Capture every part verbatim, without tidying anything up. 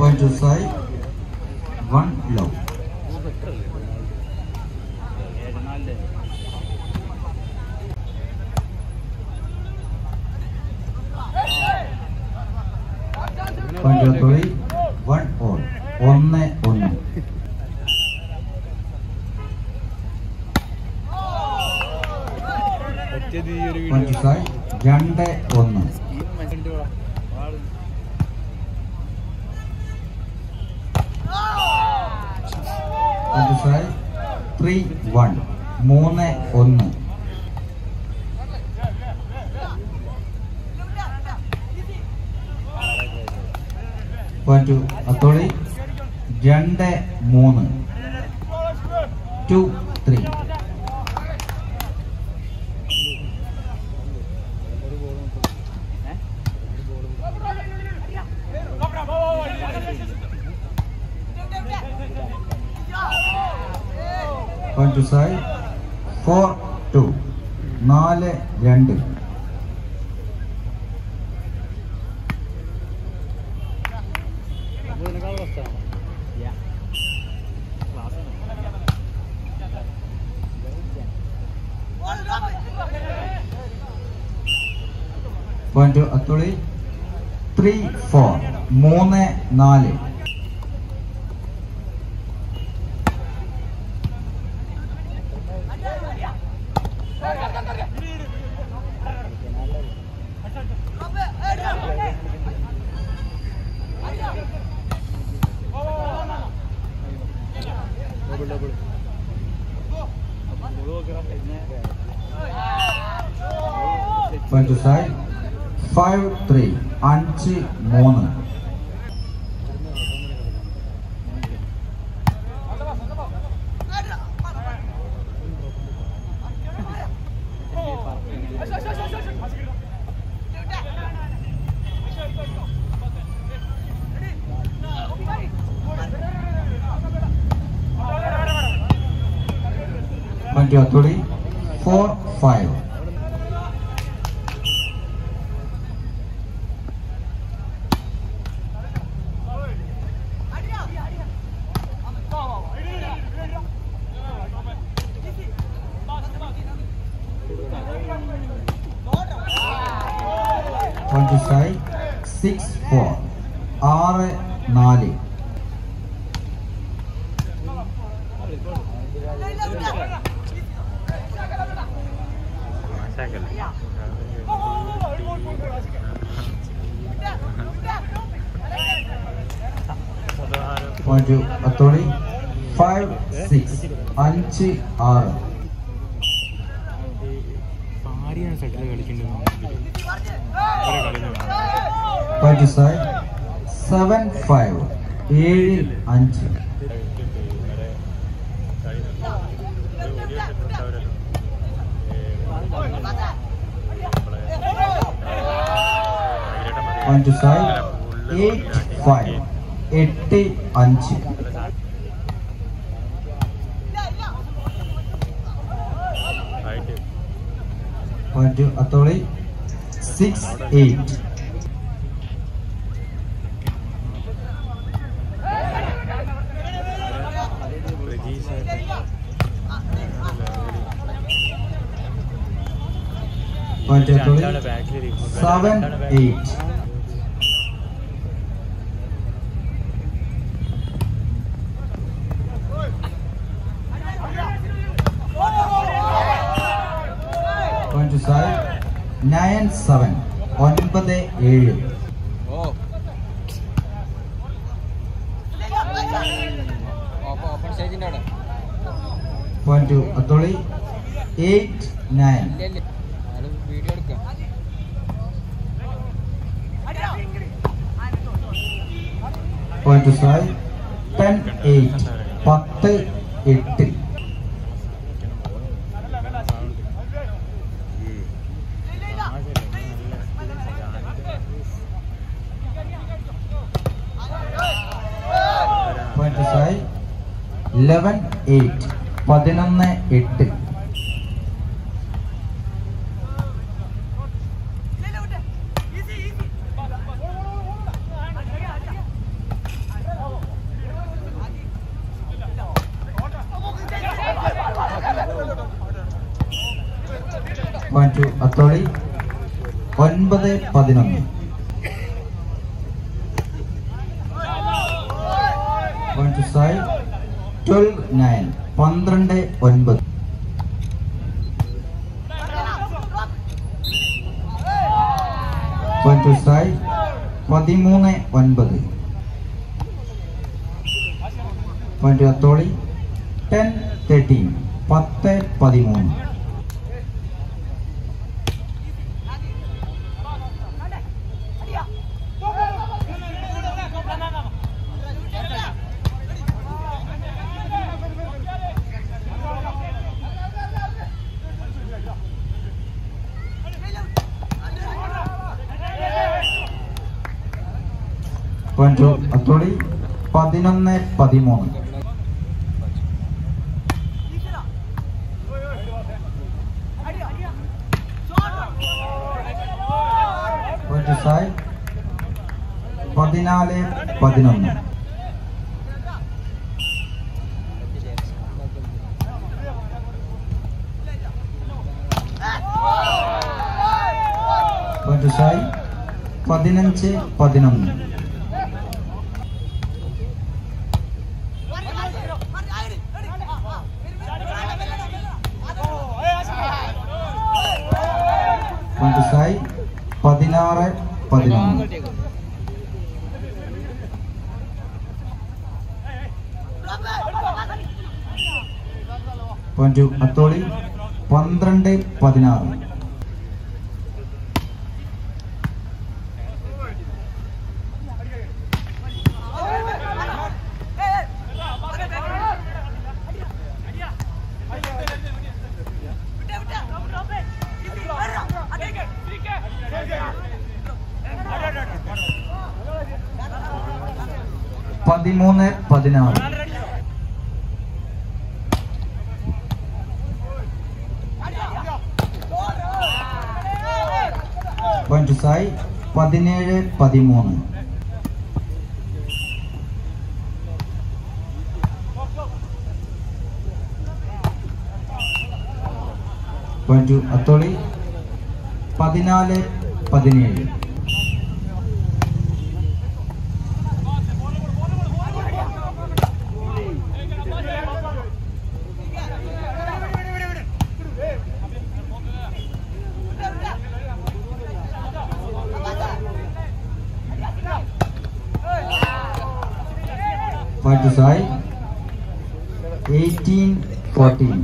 Point to side, one low. Point to three, one all. One, one. Point to side, Jande one. Three one, Mone on. Point to Atholi, Jande Mone. Two three. Point to side, four, two, Nale, Yandu. Point to Atholi, three, four, Mone, Nale. Point to side, five three, Anchi Mona. Point to Atholi, four five. Point to side, six, four, Aare, Nali. Point to Atholi, five, six, Anchi, Aare. Point to side, seven five, Eri Anchi. Point to side, eight five, Etti Anchi. Point to Atholi, six, eight. Point to Atholi, seven, eight. Point to side, nine, seven, Onbade, Eri. Point to Atholi, eight, nine. Point to side, ten, eight, Patte, Etti. Point to side, eleven, eight, Padinanne, Etti. Point going to Atholi. nine eleven. Going to side. twelve nine. twelve nine. Going to side. thirteen nine. Going to Atholi. ten thirteen. ten thirteen. Going to Atholi, eleven thirteen. Going to side, fourteen eleven. Going to side, fifteen eleven. Going to side, Padinara, Padinam. Going to Atholi, Pandrande, Padinara. thirteen, fourteen.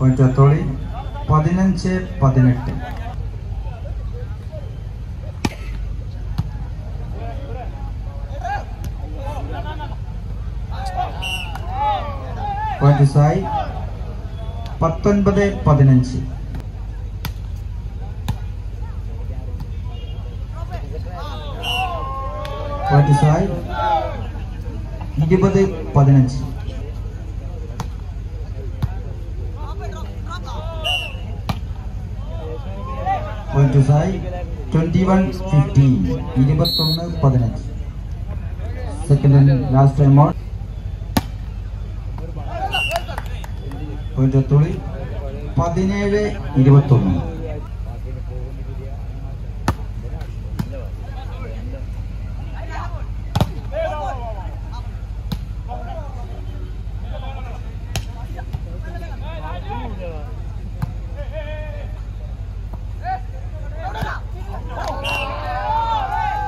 Going to side, seventeen thirteen. Going to Atholi, fourteen seventeen. Going to side, eighteen fourteen. Going to Atholi, fifteen eighteen. Going to side, nineteen fifteen. Going to side, twenty fifteen. Going to side, twenty-one fifteen. twenty-one fifteen. Second and last time out. Going to Atholi, seventeen twenty-one.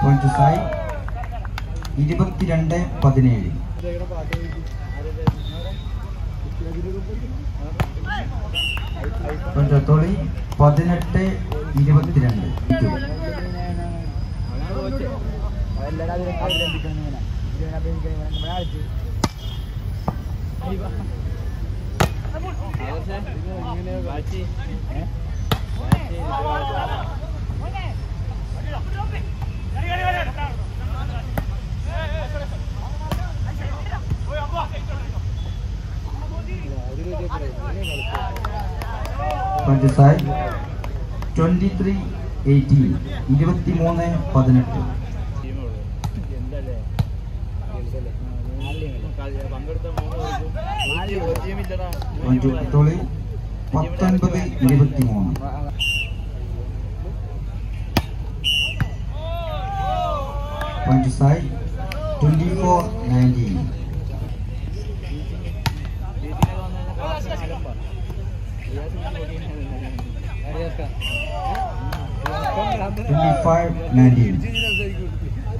Going to side, twenty-two seventeen. Going to Atholi, eighteen eighteen. Going to side, twenty-three eighteen. twenty-three eighteen. Atholi, പത്തൊൻപത് ഇരുപത്തിമൂന്ന്. Side twenty-four nineteen. twenty-five nineteen.